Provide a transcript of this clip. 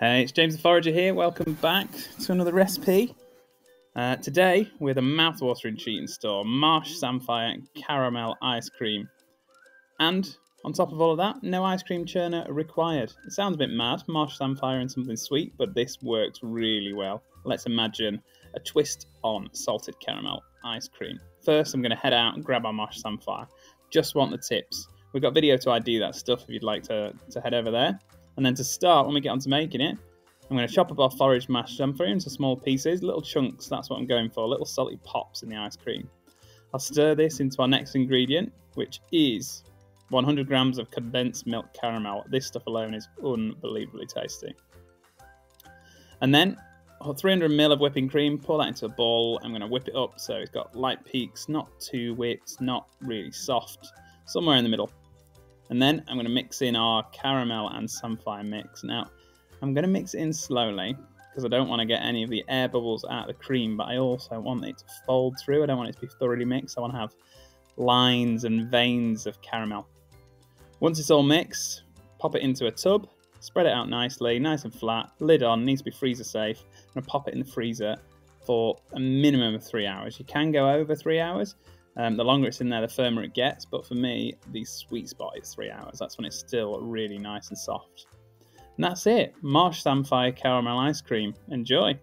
Hey, it's James the Forager here. Welcome back to another recipe. Today, with a mouthwatering treat in store, Marsh Samphire Caramel Ice Cream. And on top of all of that, no ice cream churner required. It sounds a bit mad, Marsh Samphire and something sweet, but this works really well. Let's imagine a twist on salted caramel ice cream. First, I'm going to head out and grab our Marsh Samphire. Just want the tips. We've got video to ID that stuff if you'd like to head over there. And then to start, when we get on to making it, I'm going to chop up our foraged mashed samphire into small pieces, little chunks, that's what I'm going for, little salty pops in the ice cream. I'll stir this into our next ingredient, which is 100 grams of condensed milk caramel. This stuff alone is unbelievably tasty. And then 300 ml of whipping cream, pour that into a bowl. I'm going to whip it up so it's got light peaks, not too whipped, not really soft, somewhere in the middle. And then I'm going to mix in our caramel and samphire mix. Now, I'm going to mix it in slowly because I don't want to get any of the air bubbles out of the cream, but I also want it to fold through. I don't want it to be thoroughly mixed. I want to have lines and veins of caramel. Once it's all mixed, pop it into a tub, spread it out nicely, nice and flat, lid on, needs to be freezer safe. I'm going to pop it in the freezer for a minimum of 3 hours. You can go over 3 hours. The longer it's in there, the firmer it gets, but for me, the sweet spot is 3 hours. That's when it's still really nice and soft. And that's it. Marsh Samphire Caramel Ice Cream. Enjoy!